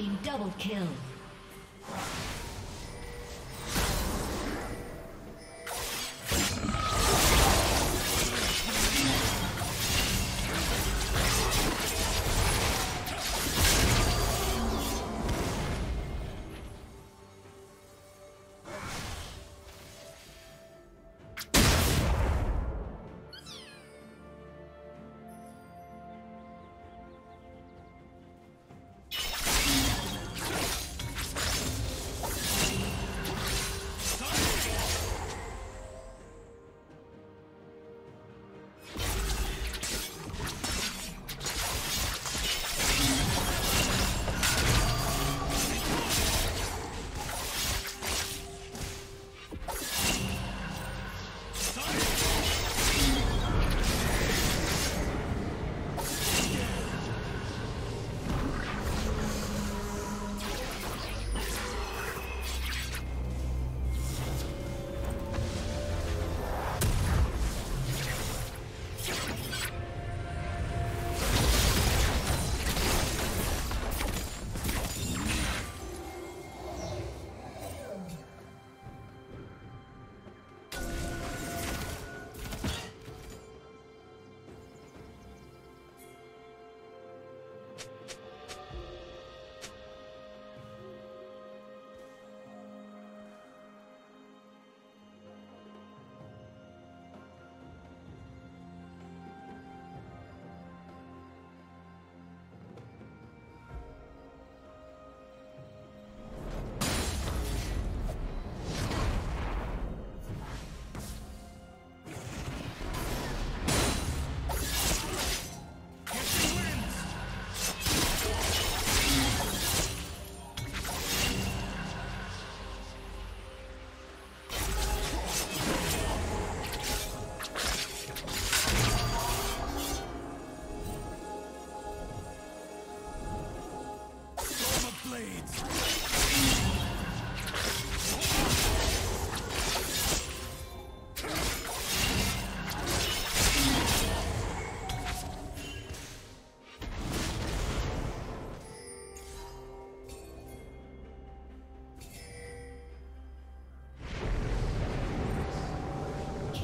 team double kill.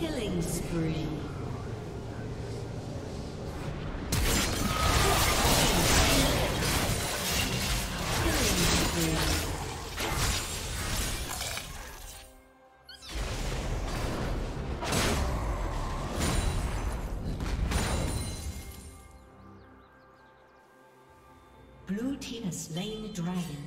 Killing spree. Blue team has slain the dragon.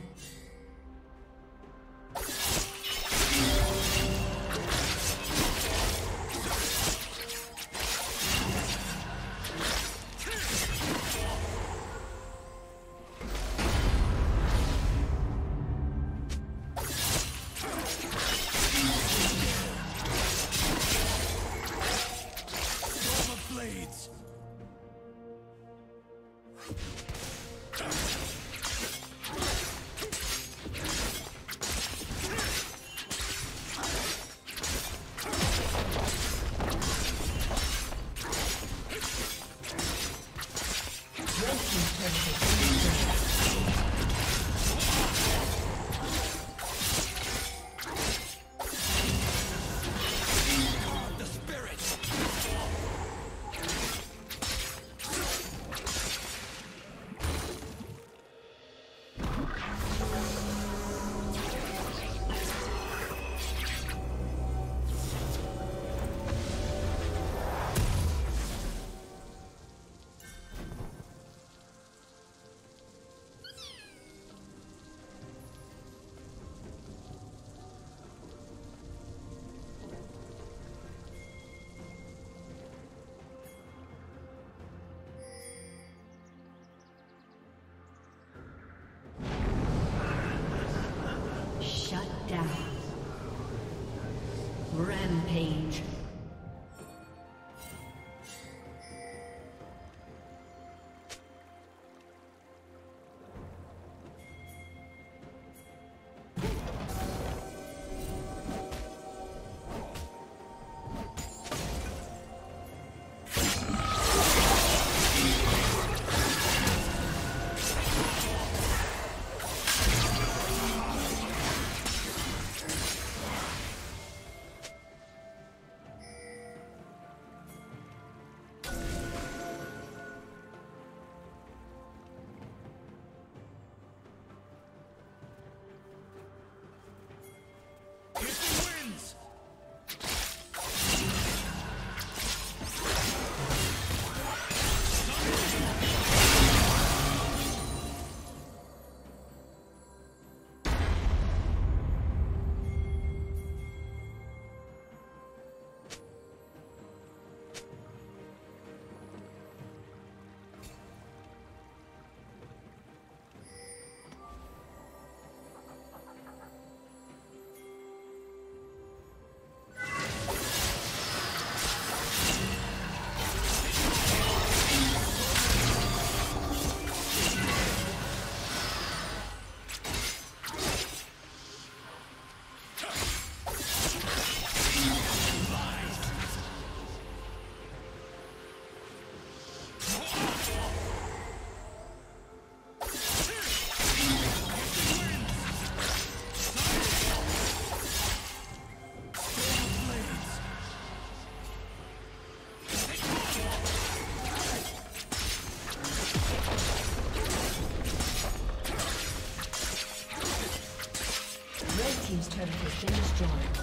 destroyed. Dominating.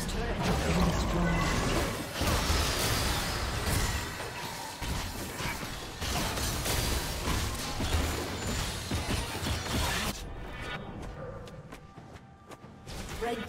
team's turret has been destroyed. Red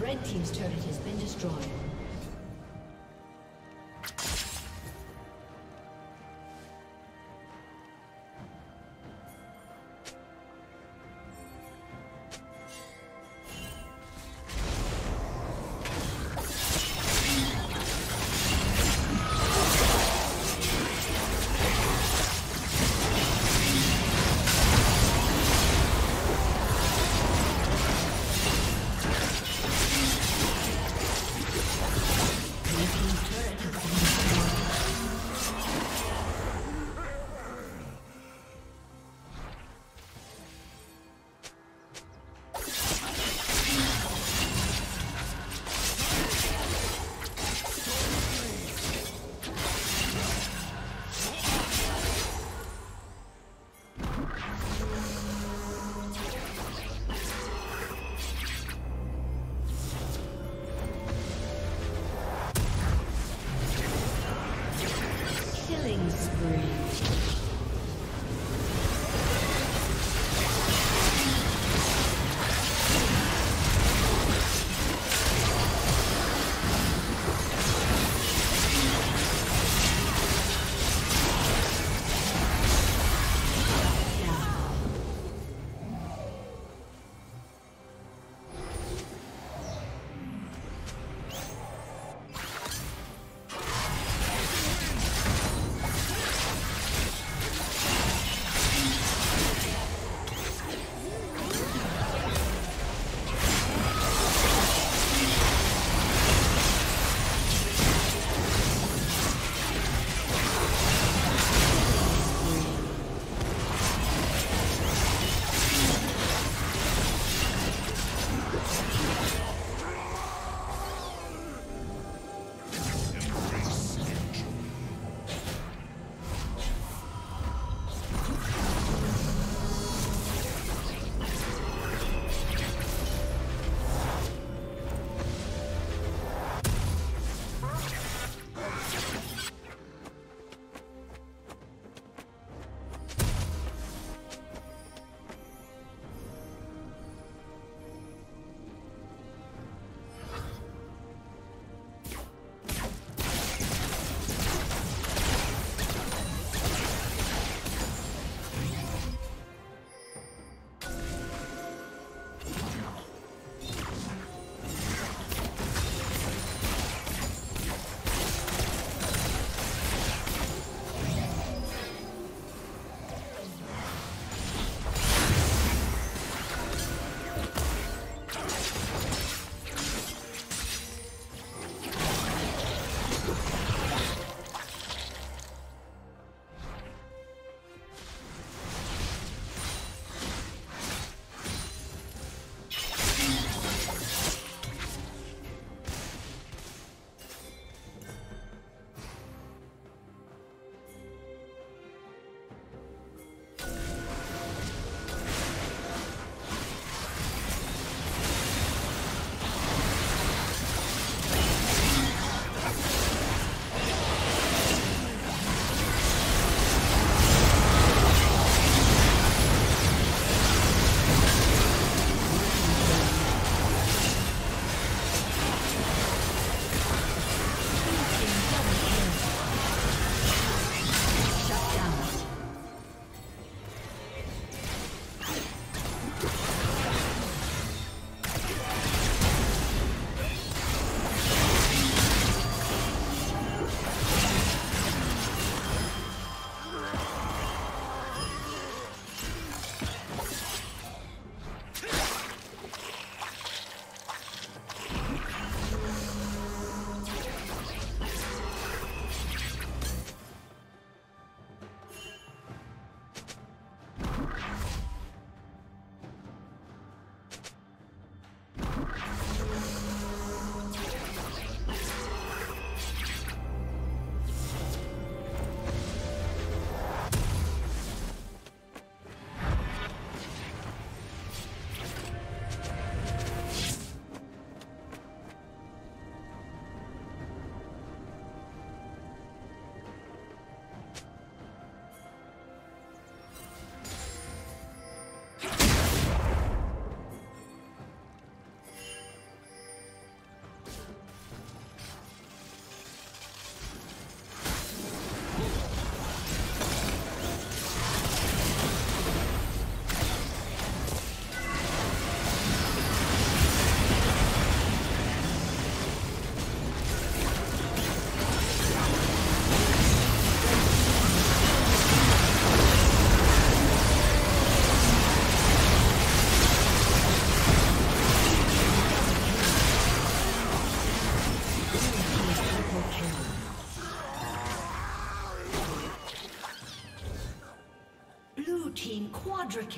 Red team's turret has been destroyed.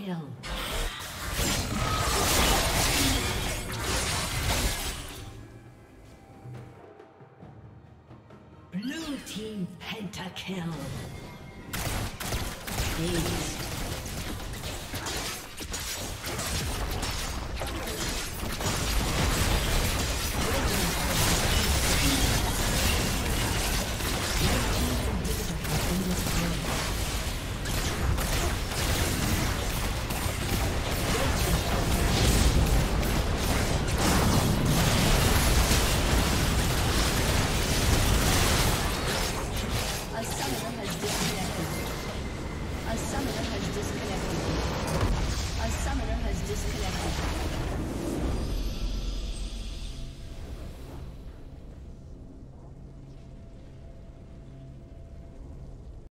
Kill. Blue team pentakill. Ace.